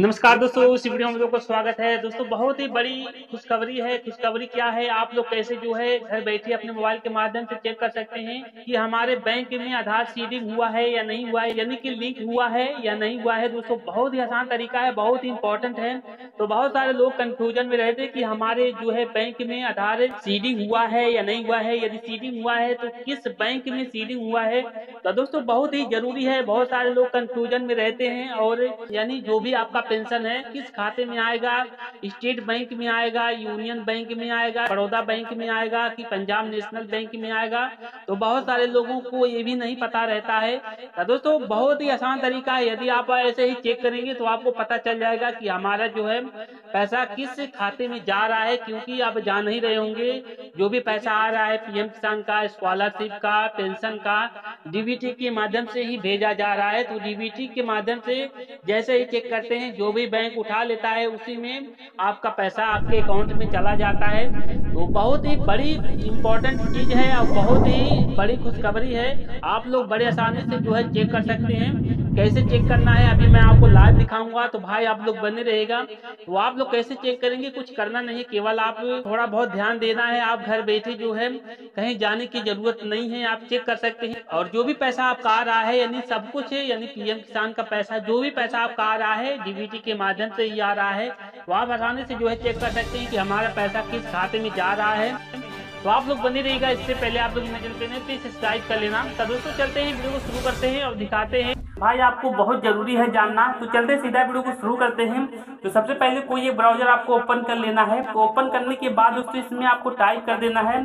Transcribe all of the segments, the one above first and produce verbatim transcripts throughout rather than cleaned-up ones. नमस्कार दोस्तों, इस वीडियो में आप लोग का स्वागत है। दोस्तों बहुत ही बड़ी खुशखबरी है। खुशखबरी क्या है? आप लोग कैसे जो है घर बैठे अपने मोबाइल के माध्यम से चेक कर सकते हैं कि हमारे बैंक में आधार सीडिंग हुआ है या नहीं हुआ है, यानी कि लिंक हुआ है या नहीं हुआ है। दोस्तों बहुत ही आसान तरीका है, बहुत ही इम्पोर्टेंट है। तो बहुत सारे लोग कंफ्यूजन में रहते कि हमारे जो है बैंक में आधार सीडिंग हुआ है या नहीं हुआ है, यदि सीडिंग हुआ है तो किस बैंक में सीडिंग हुआ है। तो दोस्तों बहुत ही जरूरी है, बहुत सारे लोग कंफ्यूजन में रहते हैं। और यानी जो भी आपका पेंशन है किस खाते में आएगा, स्टेट बैंक में आएगा, यूनियन बैंक में आएगा, बड़ौदा बैंक में आएगा कि पंजाब नेशनल बैंक में आएगा, तो बहुत सारे लोगों को ये भी नहीं पता रहता है। तो दोस्तों बहुत ही आसान तरीका है, यदि आप ऐसे ही चेक करेंगे तो आपको पता चल जाएगा कि हमारा जो है पैसा किस खाते में जा रहा है। क्योंकि आप जान ही रहे होंगे जो भी पैसा आ रहा है पीएम किसान का, स्कॉलरशिप का, पेंशन का, डीबीटी के माध्यम से ही भेजा जा रहा है। तो डीबीटी के माध्यम से जैसे ही चेक करते हैं जो भी बैंक उठा लेता है उसी में आपका पैसा आपके अकाउंट में चला जाता है। तो बहुत ही बड़ी इम्पोर्टेंट चीज है और बहुत ही बड़ी खुशखबरी है। आप लोग बड़े आसानी से जो है चेक कर सकते हैं। कैसे चेक करना है अभी मैं आपको लाइव दिखाऊंगा, तो भाई आप लोग बने रहेगा। तो आप लोग कैसे चेक करेंगे, कुछ करना नहीं, केवल आप थोड़ा बहुत ध्यान देना है। आप घर बैठे जो है कहीं जाने की जरूरत नहीं है, आप चेक कर सकते हैं। और जो भी पैसा आपका आ रहा है यानी सब कुछ है, यानी पीएम किसान का पैसा, जो भी पैसा आपका आ रहा है डीबीटी के माध्यम से ही आ रहा है। तो आप आसानी से जो है चेक कर सकते हैं कि हमारा पैसा किस खाते में जा रहा है। तो आप लोग बने रहेगा। इससे पहले आप लोग मेरे चैनल पे सब्सक्राइब कर लेना। तो दोस्तों चलते हैं, वीडियो को शुरू करते हैं और दिखाते हैं। भाई आपको बहुत जरूरी है जानना, तो चलते सीधा वीडियो को शुरू करते हैं। तो सबसे पहले कोई एक ब्राउजर आपको ओपन कर लेना है। तो ओपन करने के बाद दोस्तों इसमें आपको टाइप कर देना है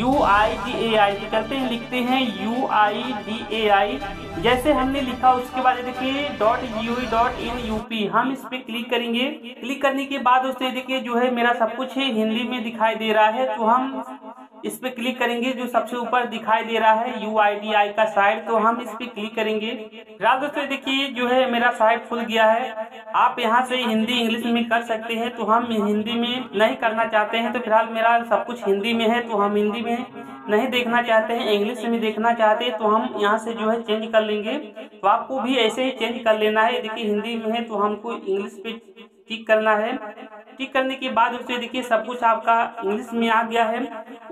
यू आई डी ए आई। तो चलते हैं लिखते हैं यू आई डी ए आई। जैसे हमने लिखा उसके बाद देखिए dot U I dot in U P, हम इस पे क्लिक करेंगे। क्लिक करने के बाद दोस्तों देखिए जो है मेरा सब कुछ है हिंदी में दिखाई दे रहा है। तो हम इस पे क्लिक करेंगे, जो सबसे ऊपर दिखाई दे रहा है यू आई डी आई का साइट, तो हम इस पे क्लिक करेंगे। फिलहाल दोस्तों देखिए जो है मेरा साइट खुल गया है। आप यहाँ से हिंदी इंग्लिश में कर सकते हैं, तो हम हिंदी में नहीं करना चाहते हैं। तो फिलहाल मेरा सब कुछ हिंदी में है, तो हम हिंदी में नहीं देखना चाहते हैं, इंग्लिश में देखना चाहते हैं, तो हम यहाँ से जो है चेंज कर लेंगे। तो आपको भी ऐसे ही चेंज कर लेना है। देखिए हिंदी में है तो हमको इंग्लिश पे टिक करना है। टिक करने के बाद दोस्तों देखिए सब कुछ आपका इंग्लिश में आ गया है।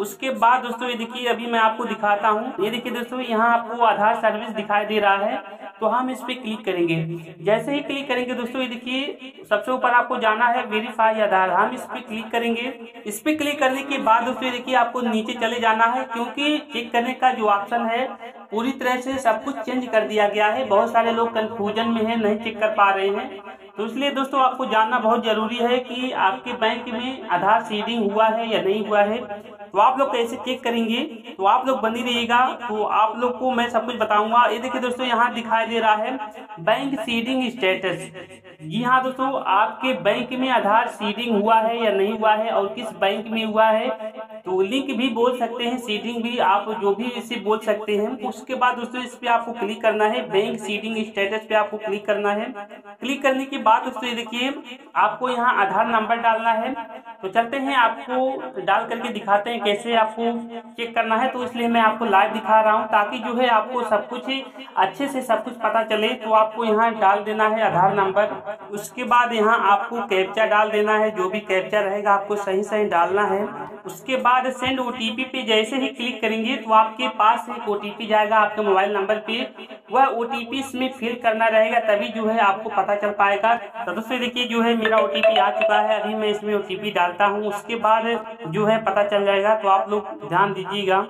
उसके बाद दोस्तों ये देखिए अभी मैं आपको दिखाता हूँ। ये देखिए दोस्तों यहाँ आपको आधार सर्विस दिखाई दे रहा है, तो हम इस पे क्लिक करेंगे। जैसे ही क्लिक करेंगे दोस्तों ये देखिए सबसे ऊपर आपको जाना है वेरीफाई आधार, हम इस पे क्लिक करेंगे। इस पे क्लिक करने के बाद दोस्तों देखिए आपको नीचे चले जाना है, क्योंकि चेक करने का जो ऑप्शन है पूरी तरह से सब कुछ चेंज कर दिया गया है। बहुत सारे लोग कंफ्यूजन में है, नहीं चेक कर पा रहे हैं। तो इसलिए दोस्तों आपको जानना बहुत जरूरी है कि आपके बैंक में आधार सीडिंग हुआ है या नहीं हुआ है। तो आप लोग कैसे चेक करेंगे, तो आप लोग बनी रहिएगा, तो आप लोग को मैं सब कुछ बताऊंगा। ये देखिए दोस्तों यहाँ दिखाई दे रहा है बैंक सीडिंग स्टेटस। जी हाँ दोस्तों, आपके बैंक में आधार सीडिंग हुआ है या नहीं हुआ है और किस बैंक में हुआ है, तो लिंक भी बोल सकते हैं, सीडिंग भी, आप जो भी इसे बोल सकते हैं। उसके बाद दोस्तों इस पे आपको क्लिक करना है, बैंक सीडिंग स्टेटस पे आपको क्लिक करना है। क्लिक करने के बाद दोस्तों देखिए आपको यहाँ आधार नंबर डालना है। तो चलते हैं आपको डाल करके दिखाते हैं कैसे आपको चेक करना है। तो इसलिए मैं आपको लाइव दिखा रहा हूँ ताकि जो है आपको सब कुछ अच्छे से सब कुछ पता चले। तो आपको यहाँ डाल देना है आधार नंबर। उसके बाद यहाँ आपको कैप्चा डाल देना है, जो भी कैप्चा रहेगा आपको सही सही डालना है। उसके बाद सेंड ओ टी पी पे जैसे ही क्लिक करेंगे तो आपके पास एक ओ टी पी जाएगा आपके मोबाइल नंबर पे, वह ओ टी पी इसमें फिल करना रहेगा, तभी जो है आपको पता चल पाएगा। तो दोस्तों देखिए जो है मेरा ओ टी पी आ चुका है, अभी मैं इसमें ओ टी पी डालता हूँ, उसके बाद जो है पता चल जाएगा। तो आप लोग ध्यान दीजिएगा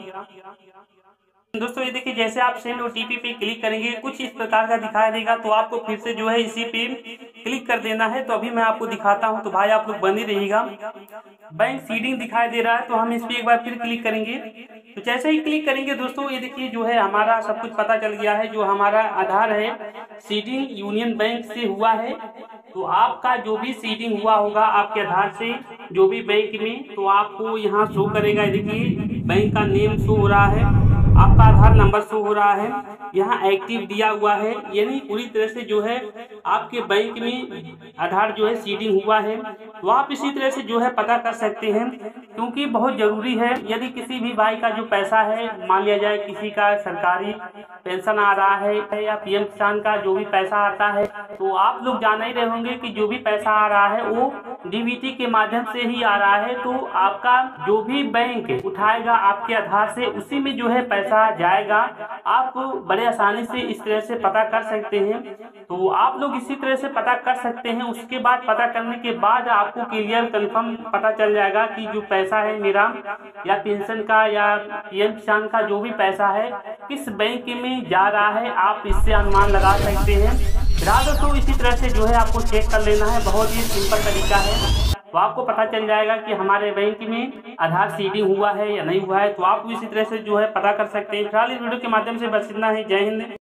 दोस्तों। ये देखिए जैसे आप सेंड ओ टी पी पे क्लिक करेंगे कुछ इस प्रकार का दिखाई देगा, तो आपको फिर से जो है इसी पे क्लिक कर देना है। तो अभी मैं आपको दिखाता हूँ, तो भाई आप लोग बने रहिएगा। बैंक सीडिंग दिखाई दे रहा है, तो हम इस पे एक बार फिर क्लिक करेंगे। तो जैसे ही क्लिक करेंगे दोस्तों ये देखिए जो है हमारा सब कुछ पता चल गया है। जो हमारा आधार है सीडिंग यूनियन बैंक से हुआ है। तो आपका जो भी सीडिंग हुआ होगा आपके आधार से जो भी बैंक में, तो आपको यहाँ शो करेगा। देखिए बैंक का नेम शो हो रहा है, आपका आधार नंबर शो हो रहा है। यहाँ एक्टिव दिया हुआ है, यानी पूरी तरह से जो है आपके बैंक में आधार जो है सीडिंग हुआ है। तो आप इसी तरह से जो है पता कर सकते हैं, क्योंकि बहुत जरूरी है। यदि किसी भी भाई का जो पैसा है, मान लिया जाए किसी का सरकारी पेंशन आ रहा है या पीएम किसान का जो भी पैसा आता है, तो आप लोग जान ही रहे होंगे कि जो भी पैसा आ रहा है वो डीबीटी के माध्यम से ही आ रहा है। तो आपका जो भी बैंक उठाएगा आपके आधार से, उसी में जो है पैसा जाएगा। आप बड़े आसानी से इस तरह से पता कर सकते हैं। तो आप लोग इसी तरह से पता कर सकते हैं। उसके बाद पता करने के बाद आपको क्लियर कंफर्म पता चल जाएगा कि जो पैसा है मेरा या पेंशन का या पीएम किसान का जो भी पैसा है किस बैंक में जा रहा है, आप इससे अनुमान लगा सकते हैं। दोस्तों इसी तरह से जो है आपको चेक कर लेना है, बहुत ही सिंपल तरीका है। तो आपको पता चल जाएगा कि हमारे बैंक में आधार सीडिंग हुआ है या नहीं हुआ है। तो आप इसी तरह से जो है पता कर सकते हैं। फिलहाल इस वीडियो के माध्यम से बस इतना ही। जय हिंद।